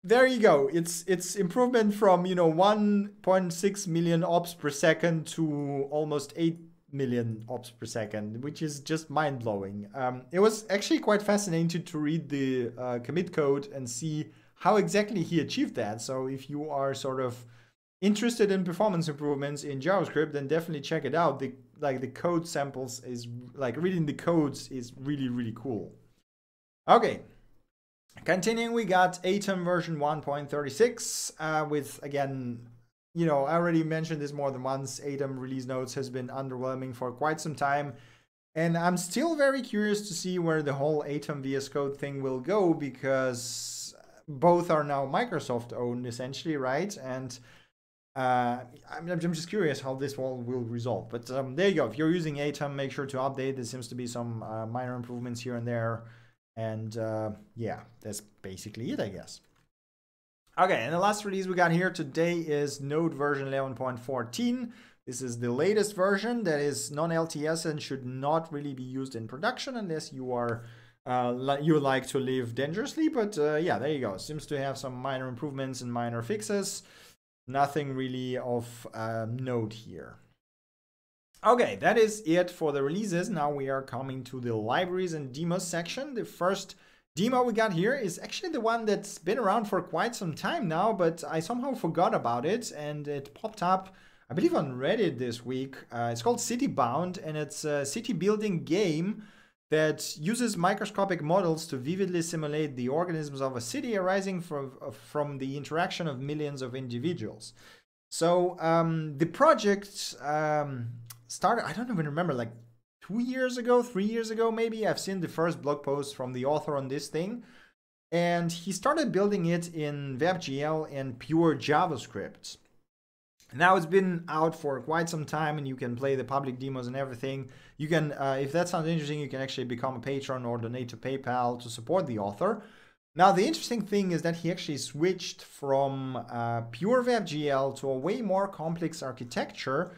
there you go. It's improvement from, you know, 1.6 million ops per second to almost 8 million ops per second, which is just mind-blowing. It was actually quite fascinating to read the commit code and see how exactly he achieved that. So if you are sort of interested in performance improvements in JavaScript, then definitely check it out. The code samples is like reading the codes is really, really cool. Okay. Continuing, we got Atom version 1.36 with, again, you know, I already mentioned this more than once. Atom release notes has been underwhelming for quite some time. And I'm still very curious to see where the whole Atom VS Code thing will go, because both are now Microsoft owned, essentially, right? And I'm just curious how this one will resolve. But there you go. If you're using Atom, make sure to update. There seems to be some minor improvements here and there. And yeah, that's basically it, I guess. Okay, and the last release we got here today is Node version 11.14. This is the latest version that is non-LTS and should not really be used in production unless you are you like to live dangerously. But yeah, there you go. Seems to have some minor improvements and minor fixes. Nothing really of note here. Okay, that is it for the releases. Now we are coming to the libraries and demos section. The first Demo we got here is actually the one that's been around for quite some time now, but I somehow forgot about it and it popped up, I believe, on Reddit this week. It's called Citybound, and it's a city building game that uses microscopic models to vividly simulate the organisms of a city arising from the interaction of millions of individuals. So the project started, I don't even remember, like 2 years ago, 3 years ago maybe. I've seen the first blog post from the author on this thing. And he started building it in WebGL and pure JavaScript. Now it's been out for quite some time, and you can play the public demos and everything. You can, if that sounds interesting, you can actually become a patron or donate to PayPal to support the author. Now, the interesting thing is that he actually switched from pure WebGL to a way more complex architecture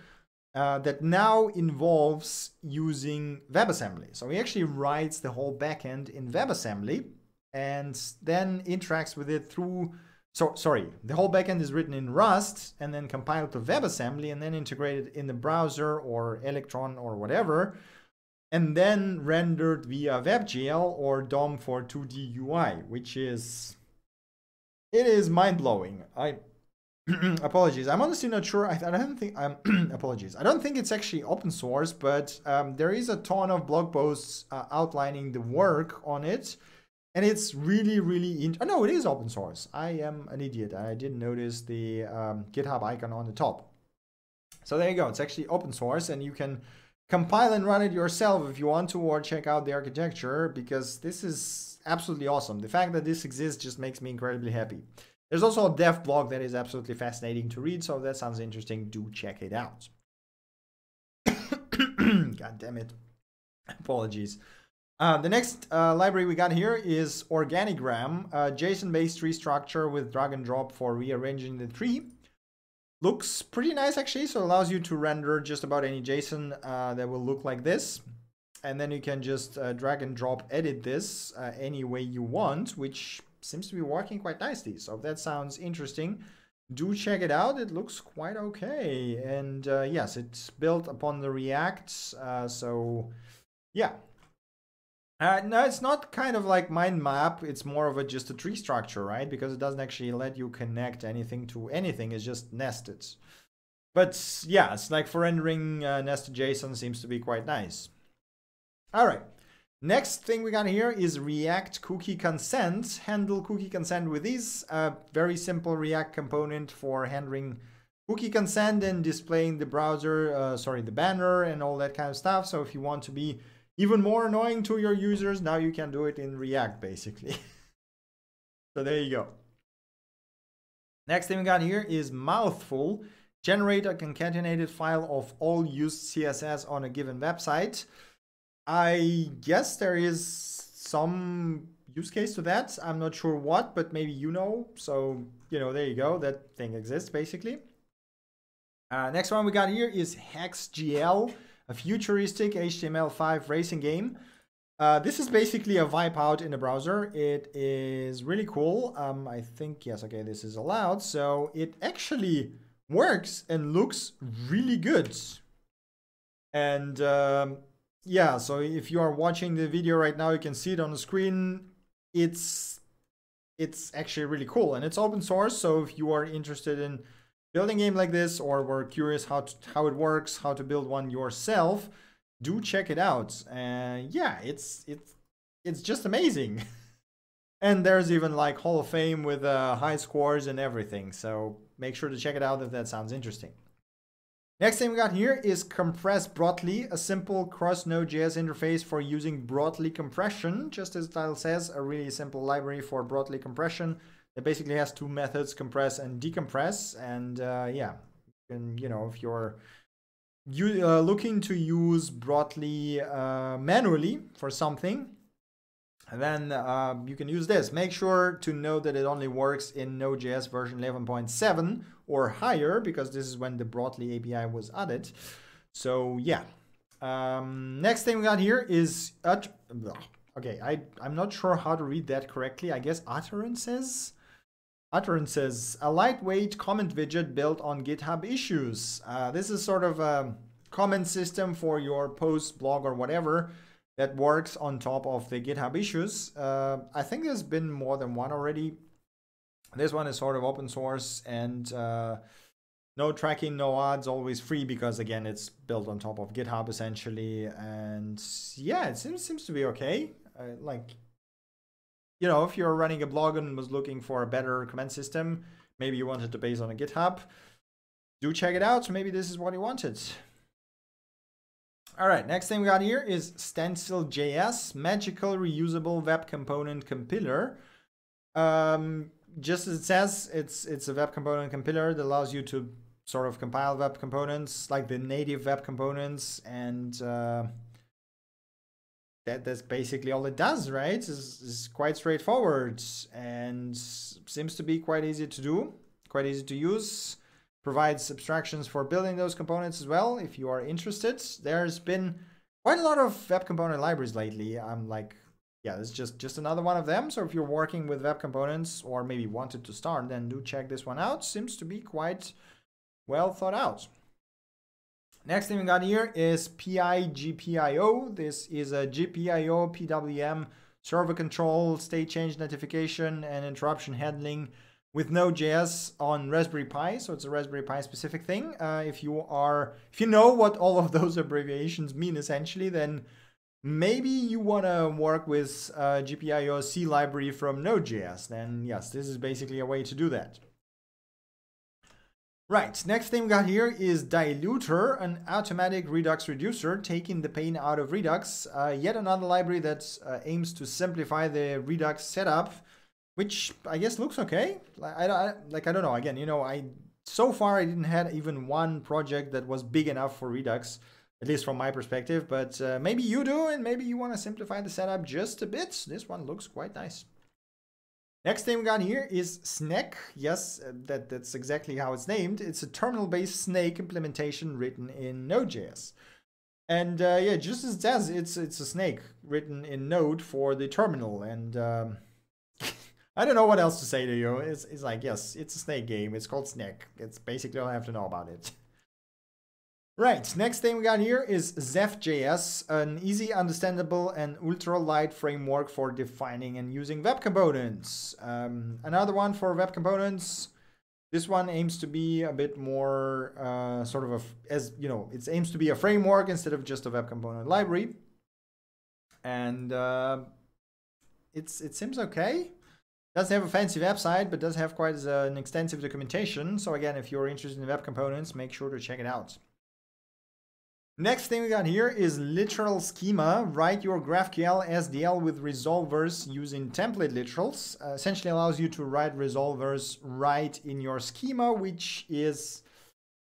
that now involves using WebAssembly. So he actually writes the whole backend in WebAssembly and then interacts with it through... the whole backend is written in Rust and then compiled to WebAssembly and then integrated in the browser or Electron or whatever, and then rendered via WebGL or DOM for 2D UI, which is... it is mind-blowing. I... apologies. I'm honestly not sure. I don't think... apologies. I don't think it's actually open source, but there is a ton of blog posts outlining the work on it. And it's really, really... oh, no, it is open source. I am an idiot. I didn't notice the GitHub icon on the top. So there you go. It's actually open source, and you can compile and run it yourself if you want to, or check out the architecture, because this is absolutely awesome. The fact that this exists just makes me incredibly happy. There's also a dev blog that is absolutely fascinating to read, so if that sounds interesting, do check it out. God damn it. Apologies. The next library we got here is Organigram, a JSON-based tree structure with drag and drop for rearranging the tree. Looks pretty nice, actually, so it allows you to render just about any JSON that will look like this. And then you can just drag and drop edit this any way you want, which seems to be working quite nicely. So if that sounds interesting, do check it out. It looks quite okay. And yes, it's built upon the React, so yeah. No, it's not kind of like mind map. It's more of a just a tree structure, right? Because it doesn't actually let you connect anything to anything. It's just nested. But yeah, it's like for rendering nested JSON seems to be quite nice. All right. Next thing we got here is React Cookie Consent. Handle cookie consent with ease. A very simple React component for handling cookie consent and displaying the browser, the banner and all that kind of stuff. So if you want to be even more annoying to your users, now you can do it in React, basically. So there you go. Next thing we got here is Mouthful. Generate a concatenated file of all used CSS on a given website. I guess there is some use case to that. I'm not sure what, but maybe you know. So, you know, there you go. That thing exists, basically. Next one we got here is HexGL. A futuristic HTML5 racing game. This is basically a wipe out in the browser. It is really cool. I think, yes, okay, this is allowed. So it actually works and looks really good. And yeah, so if you are watching the video right now, you can see it on the screen. It's actually really cool, and it's open source. So if you are interested in building a game like this, or were curious how it works, how to build one yourself, do check it out. And yeah, it's just amazing. And there's even like Hall of Fame with high scores and everything. So make sure to check it out if that sounds interesting. Next thing we got here is Compress Brotli, a simple cross Node.js interface for using Brotli compression. Just as the title says, a really simple library for Brotli compression. It basically has two methods, compress and decompress. And yeah, you know, if you're looking to use Brotli manually for something, then you can use this. Make sure to know that it only works in Node.js version 11.7 or higher, because this is when the Brotli API was added. So yeah. Next thing we got here is... okay, I'm not sure how to read that correctly. I guess utterances? Utterances, a lightweight comment widget built on GitHub issues. This is sort of a comment system for your post, blog, or whatever, that works on top of the GitHub issues. I think there's been more than one already. This one is sort of open source, and no tracking, no odds, always free, because again, it's built on top of GitHub essentially. And yeah, it seems to be okay. Like, you know, if you're running a blog and was looking for a better command system, maybe you wanted to base on a GitHub, do check it out. Maybe this is what you wanted. All right, next thing we got here is Stencil.js, magical reusable web component compiler. Just as it says, it's a web component compiler that allows you to sort of compile web components, like the native web components, and that's basically all it does, right? It's quite straightforward and seems to be quite easy to do, quite easy to use. Provides abstractions for building those components as well, if you are interested. There's been quite a lot of web component libraries lately. I'm like, yeah, it's just another one of them. So if you're working with web components or maybe wanted to start, then do check this one out. Seems to be quite well thought out. Next thing we got here is PIGPIO. This is a GPIO PWM server control, state change notification, and interruption handling with Node.js on Raspberry Pi, so it's a Raspberry Pi specific thing. If you know what all of those abbreviations mean essentially, then maybe you wanna work with GPIO C library from Node.js, then yes, this is basically a way to do that. Right, next thing we got here is Diluter, an automatic Redux reducer, taking the pain out of Redux. Yet another library that aims to simplify the Redux setup, which I guess looks okay. I don't know. Again, you know, so far I didn't have even one project that was big enough for Redux, at least from my perspective, but maybe you do, and maybe you want to simplify the setup just a bit. This one looks quite nice. Next thing we got here is Snake. Yes, that's exactly how it's named. It's a terminal-based Snake implementation written in Node.js. And yeah, just as it says, it's a Snake written in Node for the terminal, and I don't know what else to say to you. It's like, yes, it's a Snake game. It's called Snake. It's basically all I have to know about it. Right, next thing we got here is Zeph.js, an easy, understandable, and ultra-light framework for defining and using web components. Another one for web components. This one aims to be a bit more sort of it aims to be a framework instead of just a web component library. And it seems okay. Doesn't have a fancy website, but does have quite an extensive documentation. So again, if you're interested in web components, make sure to check it out. Next thing we got here is Literal Schema. Write your GraphQL SDL with resolvers using template literals. Essentially allows you to write resolvers right in your schema, which is,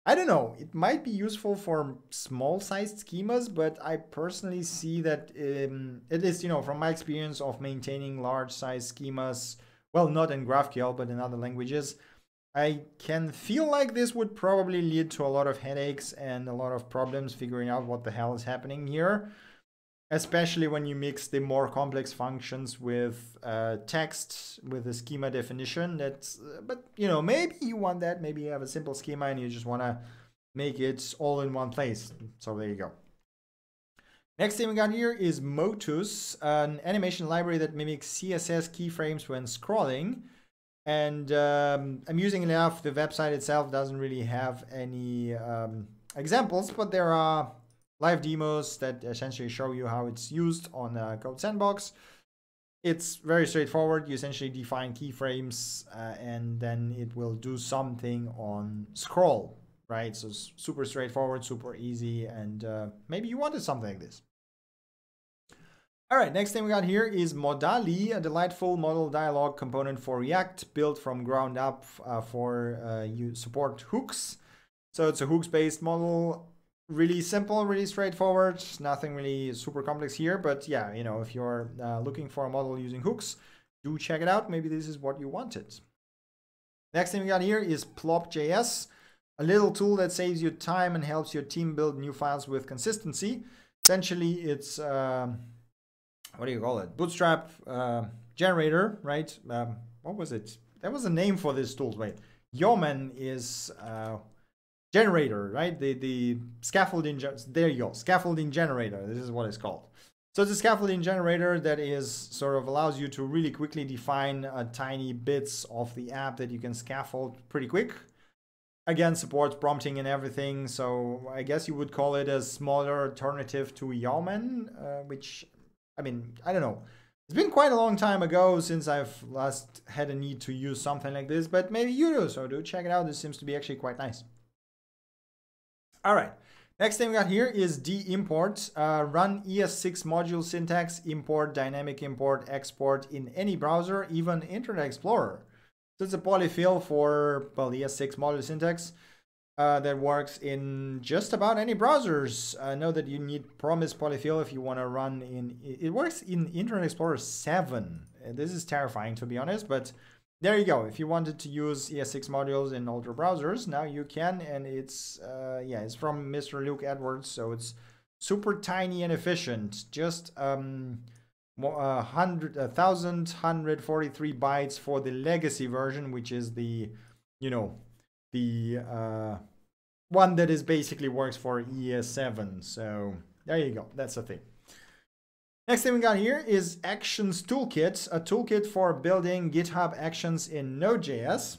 I don't know, it might be useful for small-sized schemas, but I personally see that, at least, you know, from my experience of maintaining large-sized schemas, well, not in GraphQL, but in other languages, I can feel like this would probably lead to a lot of headaches and a lot of problems figuring out what the hell is happening here, especially when you mix the more complex functions with text, with a schema definition. But you know, maybe you want that, maybe you have a simple schema and you just want to make it all in one place. So there you go. Next thing we got here is Motus, an animation library that mimics CSS keyframes when scrolling. And amusingly enough, the website itself doesn't really have any examples, but there are live demos that essentially show you how it's used on Code Sandbox. It's very straightforward. You essentially define keyframes and then it will do something on scroll, right? So it's super straightforward, super easy, and maybe you wanted something like this. All right, next thing we got here is Modali, a delightful modal dialog component for React, built from ground up for you support hooks. So it's a hooks-based model, really simple, really straightforward, nothing really super complex here. But yeah, you know, if you're looking for a model using hooks, do check it out. Maybe this is what you wanted. Next thing we got here is Plop.js, a little tool that saves you time and helps your team build new files with consistency. Essentially, it's what do you call it? Bootstrap generator, right? What was it? There was a name for this tool. Wait, Yeoman is generator, right? The scaffolding. There you go, scaffolding generator. This is what it's called. So it's a scaffolding generator that is sort of allows you to really quickly define tiny bits of the app that you can scaffold pretty quick. Again, supports prompting and everything. So I guess you would call it a smaller alternative to Yeoman, which, I mean, I don't know. It's been quite a long time ago since I've last had a need to use something like this, but maybe you do, so do check it out. This seems to be actually quite nice. All right, next thing we got here is d-import. Run ES6 module syntax, import, dynamic import, export in any browser, even Internet Explorer. So it's a polyfill for, well, ES6 module syntax that works in just about any browsers. I know that you need promise polyfill if you want to run in, it works in Internet Explorer 7. This is terrifying, to be honest, but there you go. If you wanted to use ES6 modules in older browsers, now you can, and it's, yeah, it's from Mr. Luke Edwards, so it's super tiny and efficient. Just 1,143 bytes for the legacy version, which is the, you know, the one that is basically works for ES7. So there you go, that's the thing. Next thing we got here is Actions Toolkit, a toolkit for building GitHub Actions in Node.js.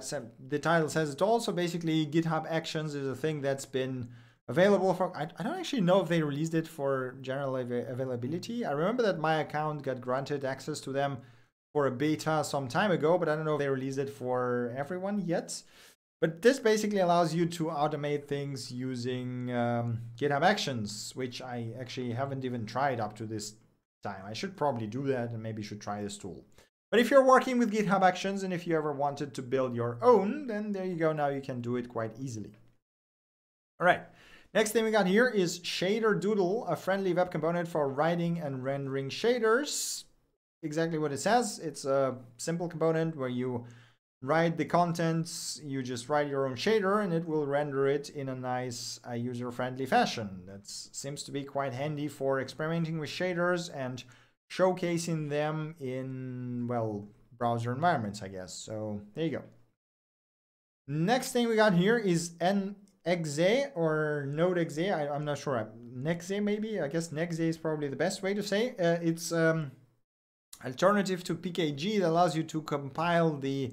So the title says it all. So basically GitHub Actions is a thing that's been available for, I don't actually know if they released it for general availability. I remember that my account got granted access to them for a beta some time ago, but I don't know if they released it for everyone yet. But this basically allows you to automate things using GitHub Actions, which I actually haven't even tried up to this time. I should probably do that and maybe should try this tool. But if you're working with GitHub Actions and if you ever wanted to build your own, then there you go, now you can do it quite easily. All right, next thing we got here is Shader Doodle, a friendly web component for writing and rendering shaders. Exactly what it says. It's a simple component where you write the contents, you just write your own shader and it will render it in a nice user-friendly fashion. That seems to be quite handy for experimenting with shaders and showcasing them in, well, browser environments, I guess. So there you go. Next thing we got here is NXE or Node.exe. I'm not sure. Nexe maybe. I guess Nexe is probably the best way to say. It's alternative to PKG that allows you to compile the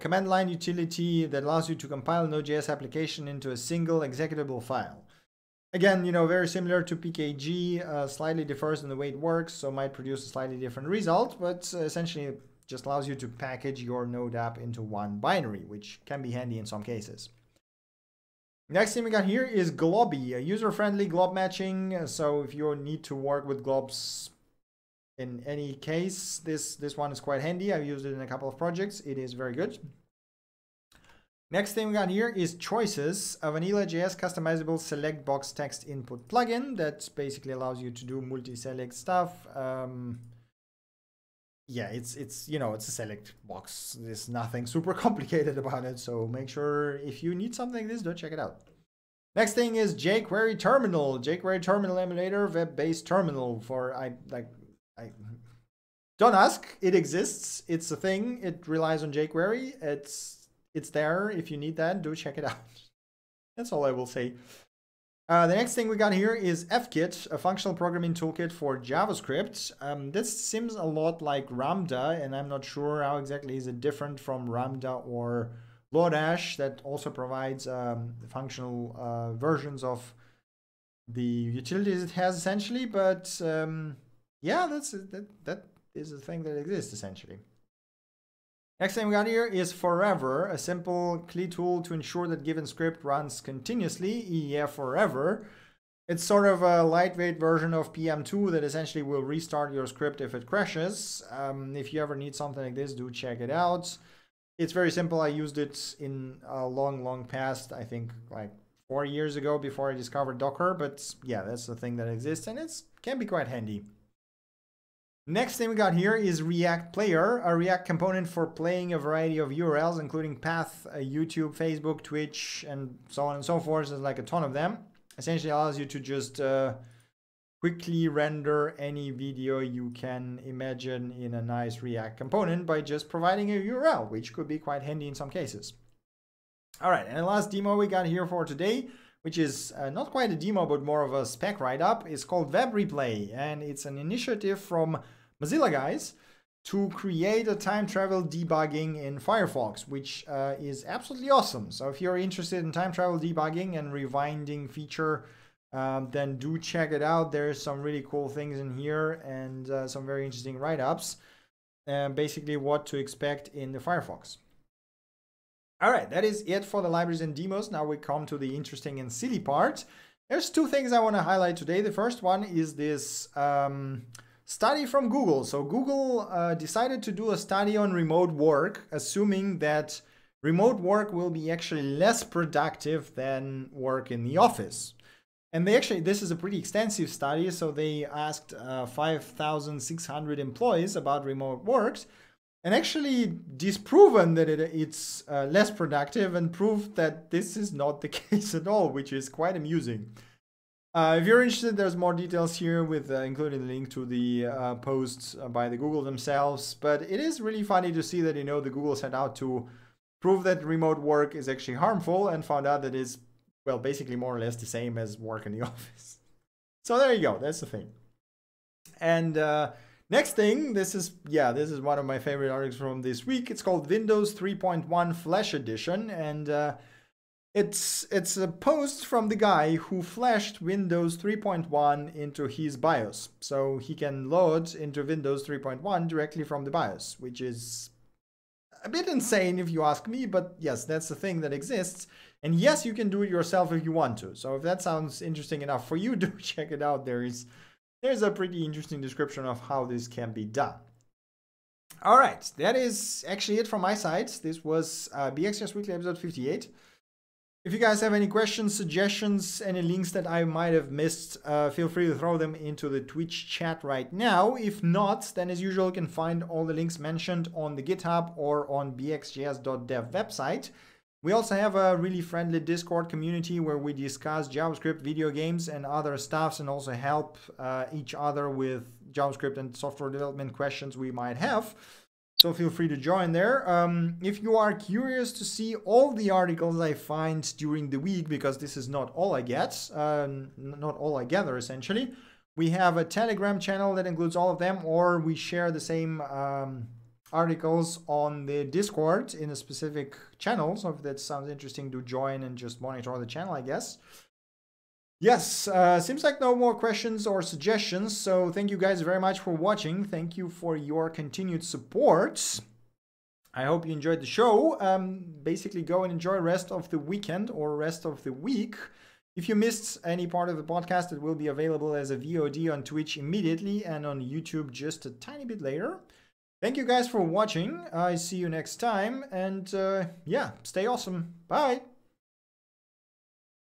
command line utility that allows you to compile Node.js application into a single executable file. Again, you know, very similar to PKG, slightly differs in the way it works, so might produce a slightly different result, but essentially it just allows you to package your Node app into one binary, which can be handy in some cases. Next thing we got here is Globby, a user-friendly glob matching. So if you need to work with globs in any case, this one is quite handy. I've used it in a couple of projects. It is very good. Next thing we got here is Choices, a vanilla.js customizable select box text input plugin that basically allows you to do multi-select stuff. Yeah, it's you know, it's a select box. There's nothing super complicated about it. So make sure if you need something like this, do check it out. Next thing is jQuery Terminal, jQuery Terminal Emulator, web-based terminal for don't ask, it exists, it's a thing, it relies on jQuery, it's there, if you need that, do check it out. That's all I will say. The next thing we got here is fkit, a functional programming toolkit for JavaScript. This seems a lot like Ramda, and I'm not sure how exactly is it different from Ramda or Lodash, that also provides functional versions of the utilities it has essentially, but yeah, that is a thing that exists essentially. Next thing we got here is Forever, a simple CLI tool to ensure that given script runs continuously, EF Forever. It's sort of a lightweight version of PM2 that essentially will restart your script if it crashes. If you ever need something like this, do check it out. It's very simple. I used it in a long, long past, I think like 4 years ago before I discovered Docker, but yeah, that's the thing that exists and it can be quite handy. Next thing we got here is React Player, a React component for playing a variety of URLs, including Path, YouTube, Facebook, Twitch, and so on and so forth. There's like a ton of them. Essentially allows you to just quickly render any video you can imagine in a nice React component by just providing a URL, which could be quite handy in some cases. All right, and the last demo we got here for today, which is not quite a demo, but more of a spec write-up. It's called Web Replay, and it's an initiative from Mozilla guys to create a time travel debugging in Firefox, which is absolutely awesome. So if you're interested in time travel debugging and rewinding feature, then do check it out. There's some really cool things in here and some very interesting write-ups. Basically what to expect in the Firefox. All right, that is it for the libraries and demos. Now we come to the interesting and silly part. There's two things I want to highlight today. The first one is this study from Google. So Google decided to do a study on remote work, assuming that remote work will be actually less productive than work in the office. And they actually, this is a pretty extensive study. So they asked 5,600 employees about remote work, and actually disproven that it's less productive, and proved that this is not the case at all, which is quite amusing. If you're interested, there's more details here, with including the link to the posts by the Google themselves. But it is really funny to see that, you know, the Google set out to prove that remote work is actually harmful, and found out that it's, well, basically more or less the same as work in the office. So there you go. That's the thing. And next thing, this is one of my favorite articles from this week. It's called Windows 3.1 Flash Edition, and It's a post from the guy who flashed Windows 3.1 into his BIOS. So he can load into Windows 3.1 directly from the BIOS, which is a bit insane if you ask me, but yes, that's the thing that exists. And yes, you can do it yourself if you want to. So if that sounds interesting enough for you, do check it out. There's a pretty interesting description of how this can be done. All right, that is actually it from my side. This was BxJS Weekly episode 58. If you guys have any questions, suggestions, any links that I might have missed, feel free to throw them into the Twitch chat right now. If not, then as usual, you can find all the links mentioned on the GitHub or on bxjs.dev website. We also have a really friendly Discord community where we discuss JavaScript, video games, and other stuffs, and also help each other with JavaScript and software development questions we might have. So feel free to join there. If you are curious to see all the articles I find during the week, because this is not all I get, not all I gather essentially, we have a Telegram channel that includes all of them, or we share the same articles on the Discord in a specific channel. So if that sounds interesting, do join and just monitor the channel, I guess. Yes, seems like no more questions or suggestions, so thank you guys very much for watching. Thank you for your continued support. I hope you enjoyed the show. Basically, go and enjoy rest of the weekend or rest of the week. If you missed any part of the podcast, it will be available as a VOD on Twitch immediately and on YouTube just a tiny bit later. Thank you guys for watching. I see you next time, and yeah, stay awesome. Bye!